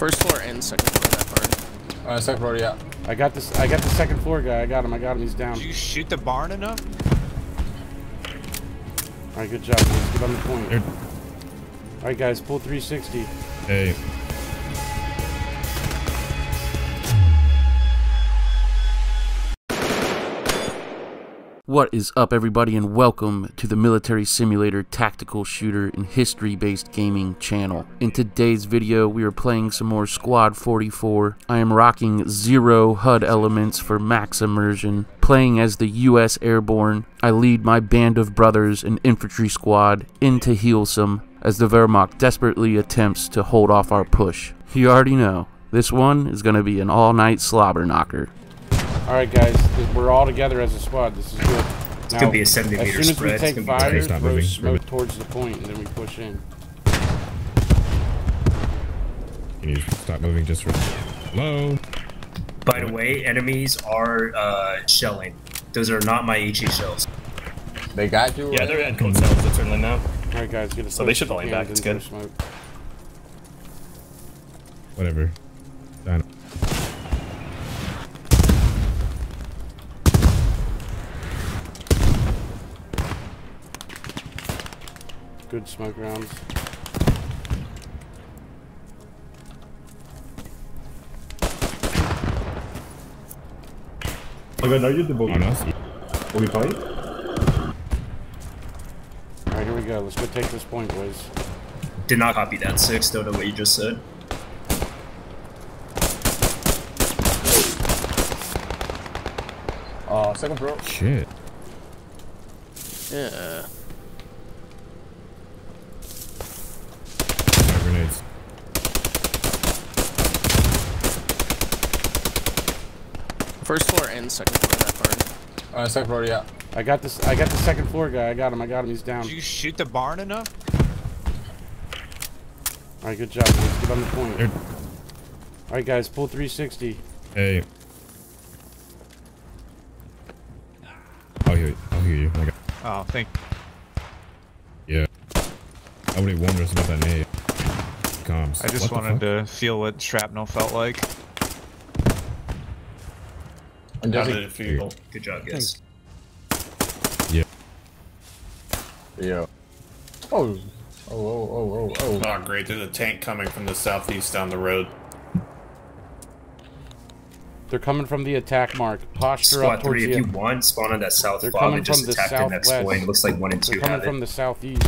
First floor and second floor that barn. Second floor, yeah. I got this. I got the second floor guy. I got him. He's down. Did you shoot the barn enough? All right, good job. Let's get on the point. All right, guys, pull 360. Hey. What is up, everybody, and welcome to the Military Simulator Tactical Shooter and History-Based Gaming channel. In today's video, we are playing some more Squad 44. I am rocking 0 HUD elements for max immersion. Playing as the US Airborne, I lead my band of brothers and infantry squad into Heelsum as the Wehrmacht desperately attempts to hold off our push. You already know, this one is going to be an all-night slobber knocker. Alright guys, we're all together as a squad, this is good. It's going to be a 70-meter spread. As soon as we take fire, throw smoke towards the point, and then we push in. Can you stop moving just for... Hello? By the way, enemies are shelling. Those are not my HE shells. They got you? Yeah, they're headcone shells, that's certainly now. Alright guys, get a so they should fall back, it's good. Smoke. Whatever. Done. Good smoke rounds. Okay, now you the bogey. Will we fight? Alright, here we go. Let's go take this point, boys. Did not copy that, 6, though, to what you just said. Oh, second throw. Shit. Yeah. First floor and second floor that barn. Second floor, yeah. I got this. I got the second floor guy. I got him. He's down. Did you shoot the barn enough? All right, good job. Let's get on the point. All right, guys, pull 360. Hey. I'll hear you. I got... Oh, thank. Yeah. I would have wondered about that name. Comms. I just wanted to feel what shrapnel felt like. And does it feel good job, guys. Yeah. Yeah. Oh. Oh, great. There's a tank coming from the southeast down the road. They're coming from the attack mark. Posture Squad up towards 3, if you want, spawn on that south fog and just attack the next point. It looks like 1 and 2 have it. They're coming from the southeast.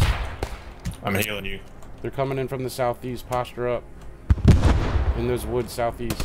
I'm healing you. They're coming in from the southeast. Posture up. In those woods southeast.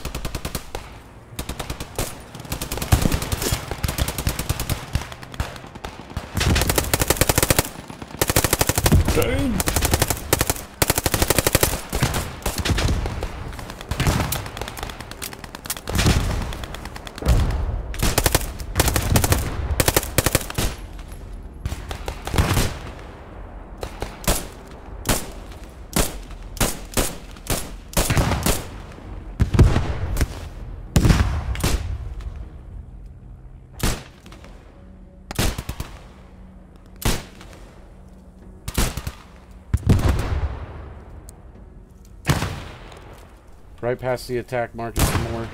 Right past the attack market some more.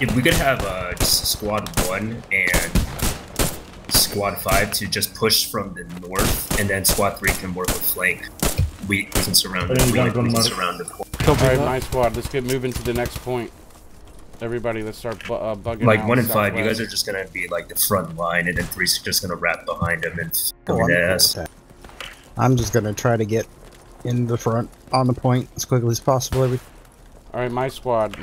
If we could have just Squad 1 and Squad 5 to just push from the north, and then Squad 3 can work with flank. We can surround the point. Alright, my squad, let's get moving to the next point. Everybody, let's start bugging out. Like 1 and 5, you guys are just going to be like the front line, and then 3's just going to wrap behind them and ass. I'm just going to try to get in the front, on the point, as quickly as possible. Alright, my squad,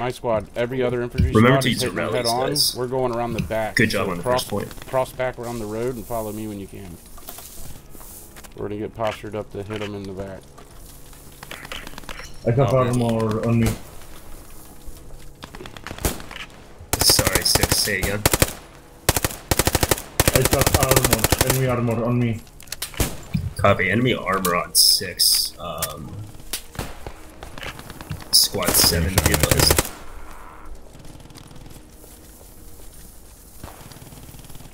every other infantry squad is taking head on, we're going around the back. Good job on the first point. Cross back around the road and follow me when you can. We're gonna get postured up to hit them in the back. I got armor on me. Sorry, 6, say again. I got armor, enemy armor on me. Copy, enemy armor on 6, Squad 7, give us.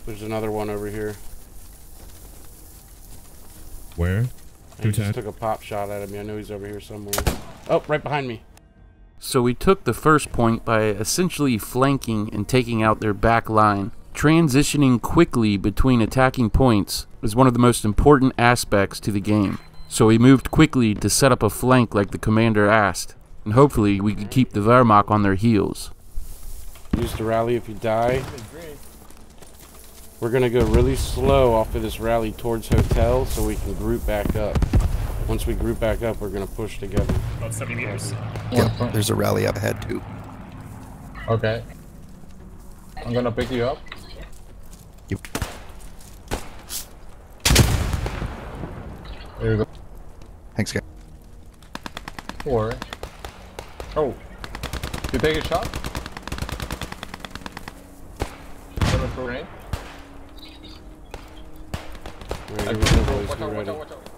There's another one over here. Where? I just took a pop shot at him. I know he's over here somewhere. Oh, right behind me. So we took the first point by essentially flanking and taking out their back line. Transitioning quickly between attacking points is one of the most important aspects to the game. So we moved quickly to set up a flank like the commander asked, and hopefully we could keep the Wehrmacht on their heels. Use the rally if you die. We're gonna go really slow off of this rally towards hotel so we can group back up. Once we group back up, we're gonna push together. About 70 meters. Yeah, there's a rally up ahead too. Okay. I'm gonna pick you up. Yep. There we go. Thanks, guy. Four. Oh. You take a shot? Grenade. Wait, here we go, boys. Watch out, watch out, watch out.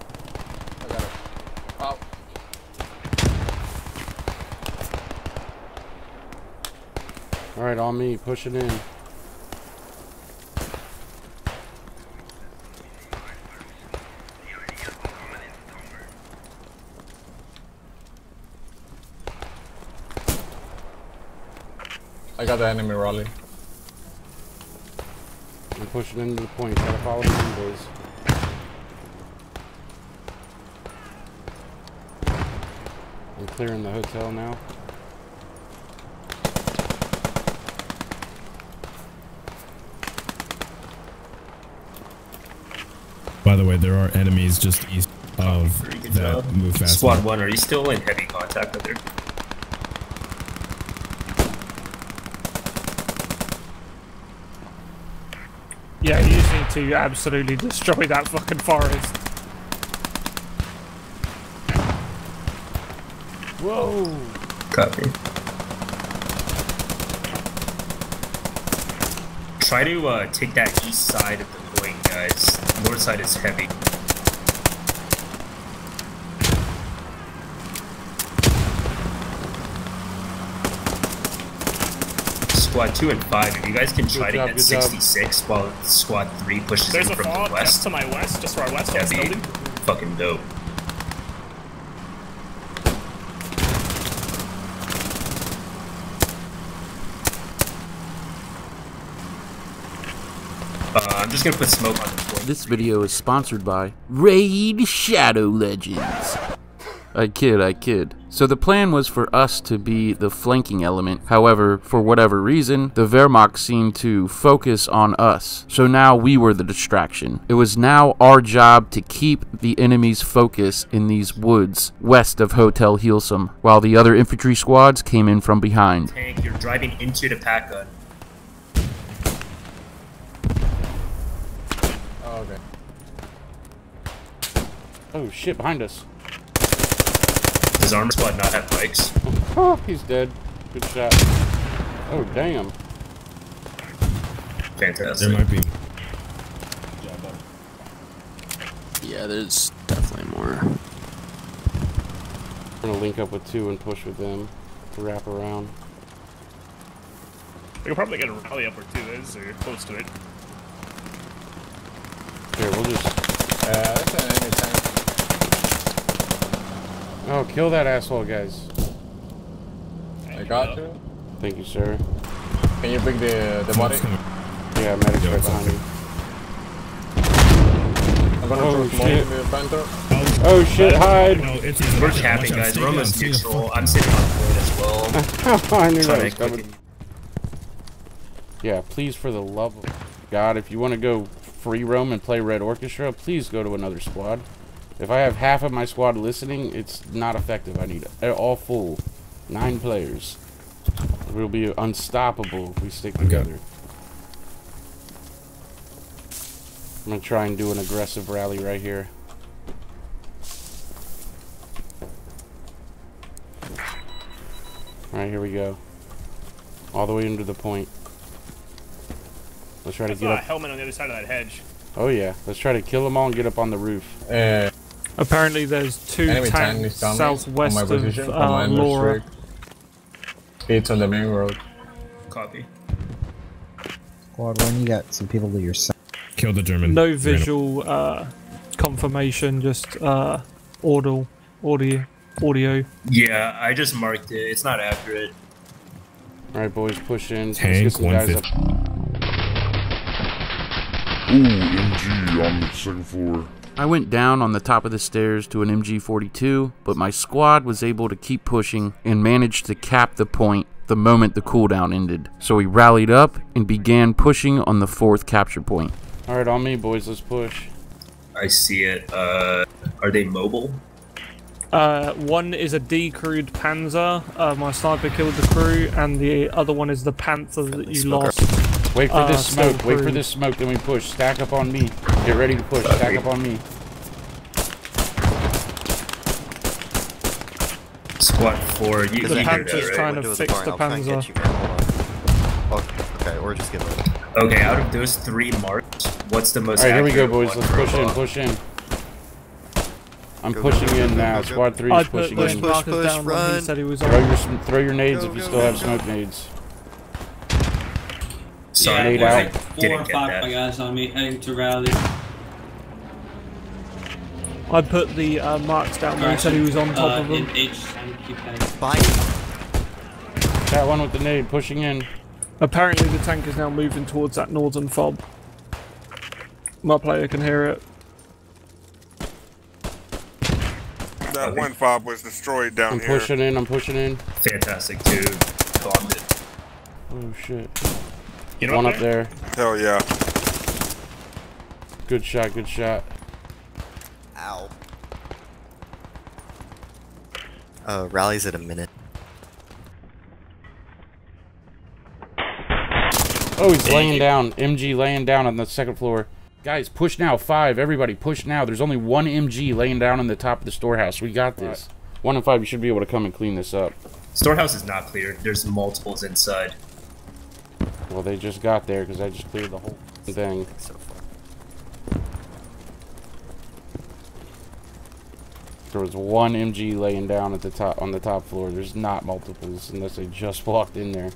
I got it. Ow. Alright, on me. Push it in. I got the enemy rally. I'm pushing into the point. Gotta follow me in, boys. I'm clearing the hotel now. By the way, there are enemies just east of that. Move fast. Squad 1, are you still in heavy contact with her? Yeah, you just need to absolutely destroy that fucking forest. Whoa! Copy. Try to take that east side of the point, guys. North side is heavy. Squad 2 and 5, if you guys can try to get 66 while Squad 3 pushes in from the west. There's a to my west, just to our west. That'd be fucking dope. I'm just gonna put smoke on the floor. This video is sponsored by Raid Shadow Legends. I kid. So the plan was for us to be the flanking element. However, for whatever reason, the Wehrmacht seemed to focus on us. So now we were the distraction. It was now our job to keep the enemy's focus in these woods west of Hotel Heelsum, while the other infantry squads came in from behind. Tank, you're driving into the pack gun. Oh, okay. Oh shit, behind us. Does armor squad not have bikes? Oh, he's dead. Good shot. Oh, damn. Fantastic. There might be. Yeah, there's definitely more. I'm gonna link up with 2 and push with them. Wrap around. We can probably get a rally up where 2 is, or close to it. Here, we'll just... that's an enemy tank. Oh, kill that asshole, guys. I got you. Thank you, sir. Can you pick the body? Yeah, medic's right behind me. I'm gonna shit. The Panther. Oh shit, hide! No, we're capping, guys. We're almost neutral. I'm sitting on board as well. I knew that was coming. Yeah, please, for the love of God, if you want to go free roam and play Red Orchestra, please go to another squad. If I have half of my squad listening, it's not effective. I need all full 9 players. We'll be unstoppable if we stick together. Okay. I'm gonna try and do an aggressive rally right here. Alright, here we go. All the way into the point. Let's try to get up. A helmet on the other side of that hedge. Oh yeah, let's try to kill them all and get up on the roof. Apparently there's 2 tanks southwest of Laura. It's on the main road. Copy. Squad 1, you got some people to your side. Kill the German. No visual confirmation, just audio. Yeah, I just marked it. It's not accurate. All right, boys, push in. So let's get some guys up. Ooh, MG on the second floor. I went down on the top of the stairs to an MG 42, but my squad was able to keep pushing and managed to cap the point the moment the cooldown ended. So we rallied up and began pushing on the fourth capture point. All right, on me, boys, let's push. I see it. Are they mobile? One is a decrewed Panzer. My sniper killed the crew, and the other one is the Panther that you lost. Wait for this smoke. Wait for this smoke. Then we push. Stack up on me. Get ready to push. Stack up on me. Squad 4. You the Panther's trying to fix the Panzer. Okay, or just get rid of it. Okay, out of those three marks, what's the most? All right, here we go, boys. Let's push in. Push in. I'm pushing in now. Squad 3 is pushing in. Push, push, run. Throw your nades if you still have smoke nades. Yeah, nade out. 4 or 5 my guys on me, heading to rally. I put the marks down where he said he was on top of them. That one with the nade pushing in. Apparently the tank is now moving towards that northern fob. My player can hear it. That one fob was destroyed down here. I'm pushing in, I'm pushing in. Fantastic, dude. Bombed it. Oh, shit. Get one up there. Hell yeah. Good shot, good shot. Ow. Rally's at a minute. Oh, he's laying down. MG laying down on the second floor. Guys, push now. 5, everybody, push now. There's only one MG laying down on the top of the storehouse. We got this. Right. 1 and 5, you should be able to come and clean this up. Storehouse is not cleared. There's multiples inside. Well, they just got there because I just cleared the whole thing. So far. There was one MG laying down at the top on the top floor. There's not multiples unless they just walked in there.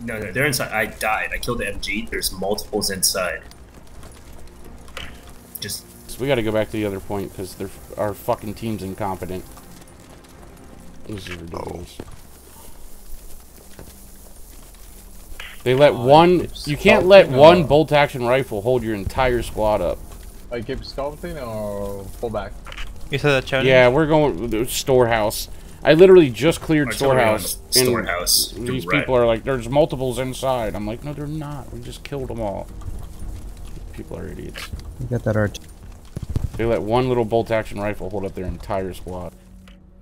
No, no, they're inside. I died. I killed the MG. There's multiples inside. Just. So we got to go back to the other point because our fucking team's incompetent. This is ridiculous. Oh. They let one. You can't let one bolt-action rifle hold your entire squad up. I keep sculpting or pull back. You said that challenge? Yeah, we're going to storehouse. I literally just cleared storehouse. Storehouse. These people are like, there's multiples inside. I'm like, no, they're not. We just killed them all. People are idiots. You got that art. They let one little bolt-action rifle hold up their entire squad.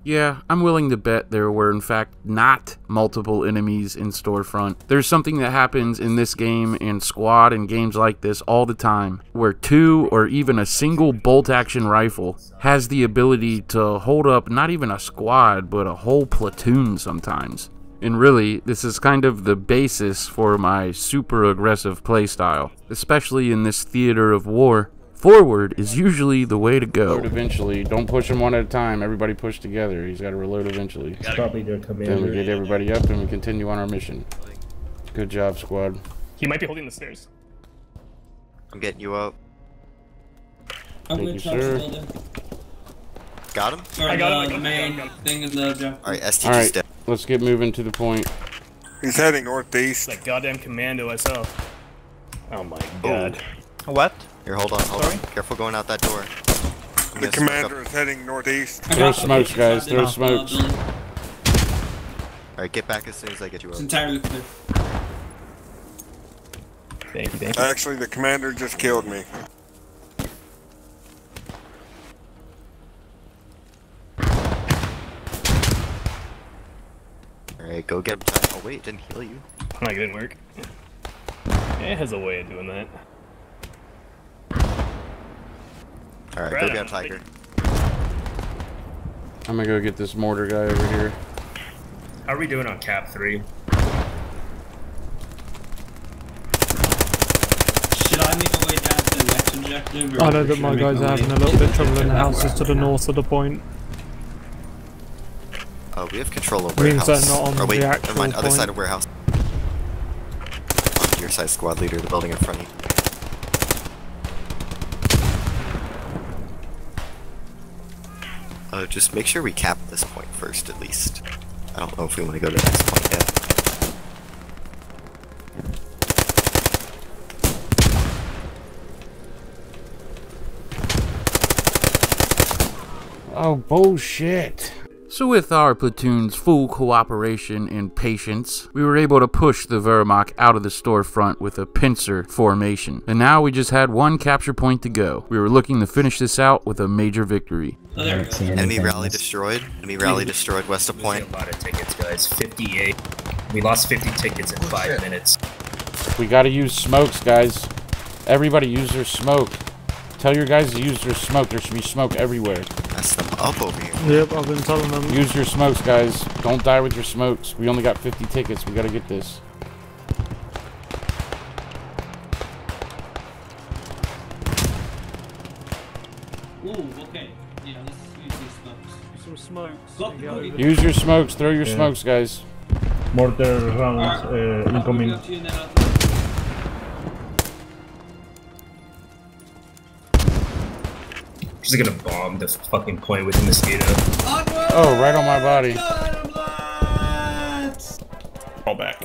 Yeah, I'm willing to bet there were, in fact, not multiple enemies in Storefront. There's something that happens in this game and Squad and games like this all the time, where 2 or even a single bolt-action rifle has the ability to hold up not even a squad, but a whole platoon sometimes. And really, this is kind of the basis for my super aggressive playstyle, especially in this theater of war. Forward is usually the way to go. Eventually, don't push him one at a time. Everybody push together. He's got to reload eventually. Probably their commander. Then we get everybody up and we continue on our mission. Good job, squad. He might be holding the stairs. I'm getting you up. Thank you, sir. Got him? I got him. All right, STG step. Let's get moving to the point. He's heading northeast. Like goddamn commando myself. Oh my god. What? Here, hold on, hold on. Careful going out that door. The commander is heading northeast. Throw smokes, guys. Throw smokes. Alright, get back as soon as I get you up. It's entirely clear. Thank you, thank you. Actually, the commander just killed me. Alright, go get him. Oh wait, it didn't heal you. Oh, it didn't work. It has a way of doing that. Alright, go get Tiger. I'm gonna go get this mortar guy over here. How are we doing on cap 3? Should I make a way down to the next objective? I know that my guys are having a little bit of trouble in the houses to the north of the point. Oh, we have control of warehouse. Means they're not on the actual point. Other side of warehouse. On your side, squad leader, the building in front of you. Just make sure we cap this point first, at least. I don't know if we want to go to the next point yet. Oh, bullshit. So with our platoon's full cooperation and patience, we were able to push the Wehrmacht out of the storefront with a pincer formation. And now we just had one capture point to go. We were looking to finish this out with a major victory. Oh, there we go. Enemy rally destroyed. Enemy rally destroyed west of point. A lot of tickets, guys. 58. We lost 50 tickets in 5 minutes. We gotta use smokes, guys. Everybody use their smoke. Tell your guys to use their smoke. There should be smoke everywhere. Mess them up over here. Yep, I've been telling them. Use your smokes, guys. Don't die with your smokes. We only got 50 tickets. We gotta get this. Ooh, okay. Yeah, let's use your smokes. Some smokes. Use your smokes. Throw your smokes, guys. Mortar rounds incoming. She's gonna bomb this fucking point with a mosquito. Oh, right on my body. Fall back.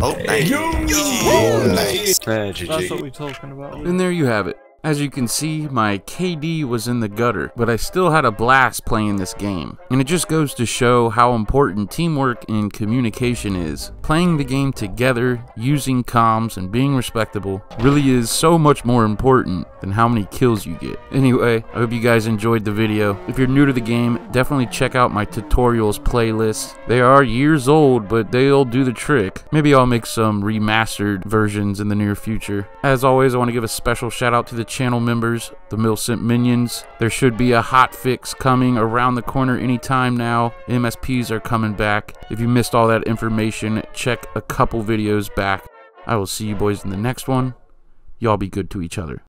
Oh, nice. Oh, nice. That's what we're talking about. And there you have it. As you can see, my KD was in the gutter, but I still had a blast playing this game. And it just goes to show how important teamwork and communication is. Playing the game together, using comms, and being respectable really is so much more important than how many kills you get. Anyway, I hope you guys enjoyed the video. If you're new to the game, definitely check out my tutorials playlist. They are years old, but they'll do the trick. Maybe I'll make some remastered versions in the near future. As always, I want to give a special shout out to the channel members, the Milcent minions. There should be a hot fix coming around the corner anytime now. MSPs are coming back. If you missed all that information, check a couple videos back. I will see you boys in the next one. Y'all be good to each other.